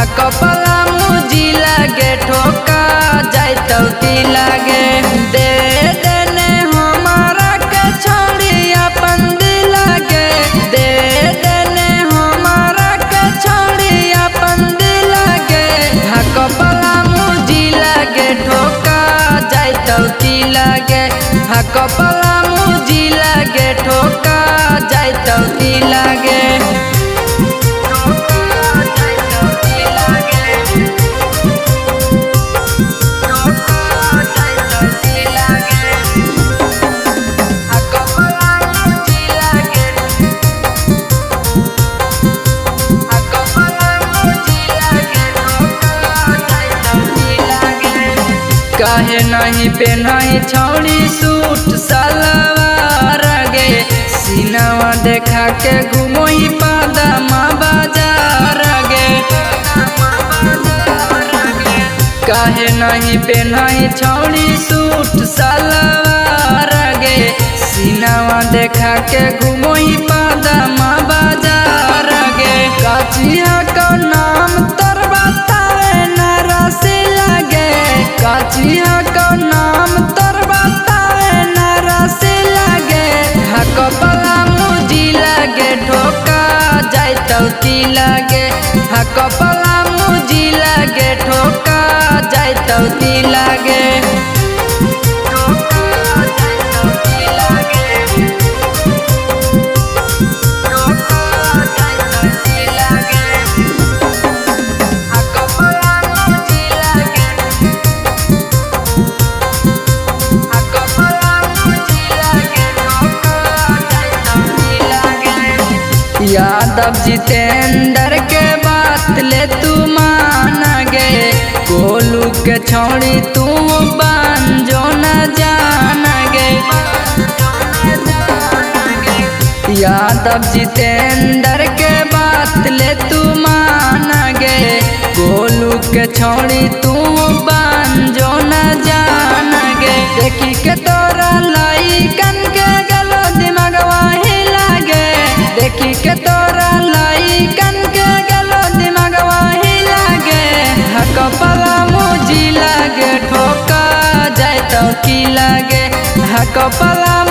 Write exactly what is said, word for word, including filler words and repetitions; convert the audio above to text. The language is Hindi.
हकाऊ पलामू जिला के ठोका जाय तो की लागे दे देने हमारा के छोड़ी अपन दिल के दे देने हमारा के छोड़ी अपन दिल के हकाऊ पलामू जिला के ठोका जाय तो की लागे हकाऊ पलामू जिला के ठोका जाय तो की लागे काहे नहीं पहनाई छौड़ी सूट सलवार गे सीनावा देखा के घुमोही पादमा बाजार गे काहे नहीं पहनाई छौड़ी सूट सलवार गे सीनावा देखा के घुमोही पादमा बाजार गे काचिया का नाम तोर बतावे ना रसी लगे काचिया का नाम तोर बतावे ना रसी लगे हकाऊ पलामू जिला के ठोका जाय तो की लागे हकाऊ पलामू जिला के ठोका जाय तो की लागे यादव जितेंद्र के बात ले तू मान गे गोलू के छोड़ी तू बांझो न जान गे यादव जितेंद्र के बात ले तू मान गे गोलू के छोड़ी तू बांझो न जान गे देखी के तोरा लाई कन के गलो दिमागवा हिलागे देखी के तोरा लाई कन के गलो दिमागवा हिलागे हकाऊ पलामू जिला के ठोका जाय तो की लागे हकाऊ पलामू